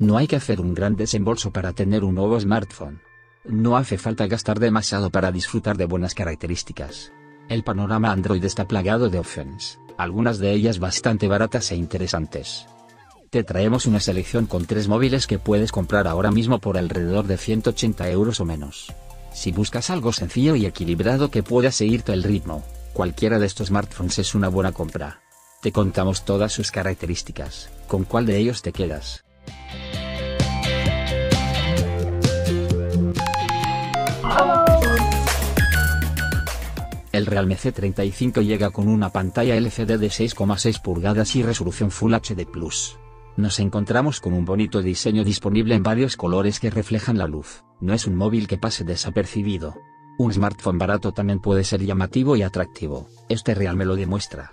No hay que hacer un gran desembolso para tener un nuevo smartphone. No hace falta gastar demasiado para disfrutar de buenas características. El panorama Android está plagado de opciones, algunas de ellas bastante baratas e interesantes. Te traemos una selección con 3 móviles que puedes comprar ahora mismo por alrededor de 180 € o menos. Si buscas algo sencillo y equilibrado que pueda seguirte el ritmo, cualquiera de estos smartphones es una buena compra. Te contamos todas sus características, ¿con cuál de ellos te quedas? El Realme C35 llega con una pantalla LCD de 6,6 pulgadas y resolución Full HD+. Nos encontramos con un bonito diseño disponible en varios colores que reflejan la luz. No es un móvil que pase desapercibido. Un smartphone barato también puede ser llamativo y atractivo, este Realme lo demuestra.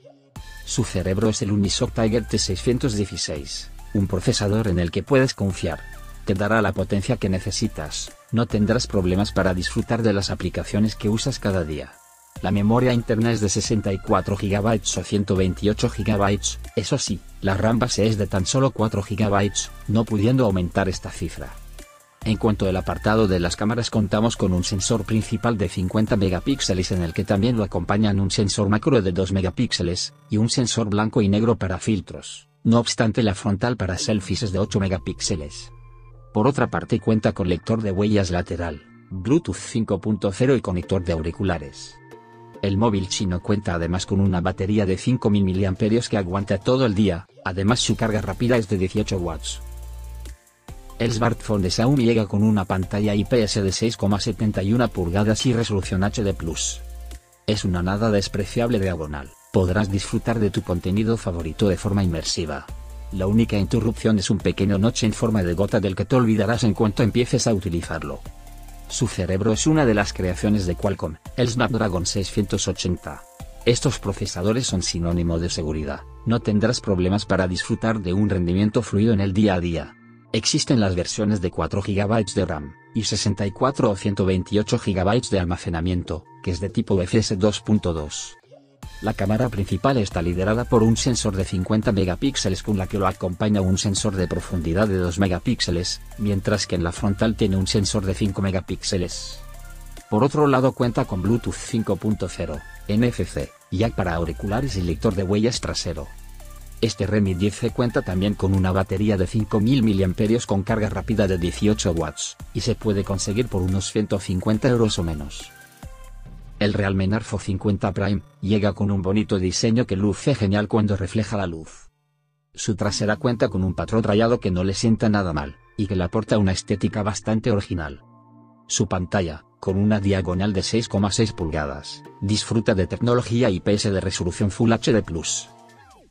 Su cerebro es el Unisoc Tiger T616, un procesador en el que puedes confiar. Te dará la potencia que necesitas, no tendrás problemas para disfrutar de las aplicaciones que usas cada día. La memoria interna es de 64 GB o 128 GB, eso sí, la RAM base es de tan solo 4 GB, no pudiendo aumentar esta cifra. En cuanto al apartado de las cámaras, contamos con un sensor principal de 50 megapíxeles en el que también lo acompañan un sensor macro de 2 megapíxeles, y un sensor blanco y negro para filtros, no obstante la frontal para selfies es de 8 megapíxeles. Por otra parte cuenta con lector de huellas lateral, Bluetooth 5.0 y conector de auriculares. El móvil chino cuenta además con una batería de 5000 mAh que aguanta todo el día, además su carga rápida es de 18 watts. El smartphone de Xiaomi llega con una pantalla IPS de 6,71 pulgadas y resolución HD+. Es una nada despreciable diagonal, podrás disfrutar de tu contenido favorito de forma inmersiva. La única interrupción es un pequeño notch en forma de gota del que te olvidarás en cuanto empieces a utilizarlo. Su cerebro es una de las creaciones de Qualcomm, el Snapdragon 680. Estos procesadores son sinónimo de seguridad, no tendrás problemas para disfrutar de un rendimiento fluido en el día a día. Existen las versiones de 4 GB de RAM, y 64 o 128 GB de almacenamiento, que es de tipo UFS 2.2. La cámara principal está liderada por un sensor de 50 megapíxeles con la que lo acompaña un sensor de profundidad de 2 megapíxeles, mientras que en la frontal tiene un sensor de 5 megapíxeles. Por otro lado cuenta con Bluetooth 5.0, NFC, jack para auriculares y lector de huellas trasero. Este Realme 10C cuenta también con una batería de 5000 mAh con carga rápida de 18 watts, y se puede conseguir por unos 150 € o menos. El Realme Narzo 50 Prime llega con un bonito diseño que luce genial cuando refleja la luz. Su trasera cuenta con un patrón rayado que no le sienta nada mal, y que le aporta una estética bastante original. Su pantalla, con una diagonal de 6,6 pulgadas, disfruta de tecnología IPS de resolución Full HD+.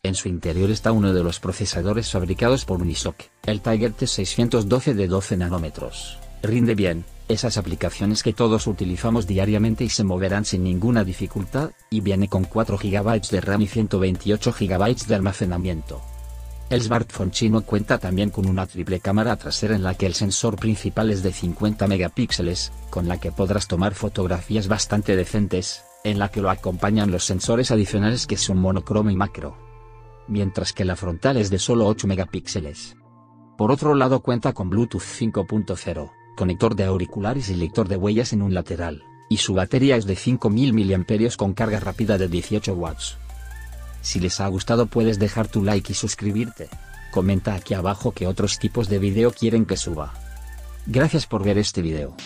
En su interior está uno de los procesadores fabricados por Unisoc, el Tiger T612 de 12 nanómetros. Rinde bien, esas aplicaciones que todos utilizamos diariamente y se moverán sin ninguna dificultad, y viene con 4 GB de RAM y 128 GB de almacenamiento. El smartphone chino cuenta también con una triple cámara trasera en la que el sensor principal es de 50 megapíxeles, con la que podrás tomar fotografías bastante decentes, en la que lo acompañan los sensores adicionales que son monocromo y macro, mientras que la frontal es de solo 8 megapíxeles. Por otro lado cuenta con Bluetooth 5.0, conector de auriculares y lector de huellas en un lateral, y su batería es de 5000 mAh con carga rápida de 18 watts. Si les ha gustado puedes dejar tu like y suscribirte. Comenta aquí abajo qué otros tipos de video quieren que suba. Gracias por ver este video.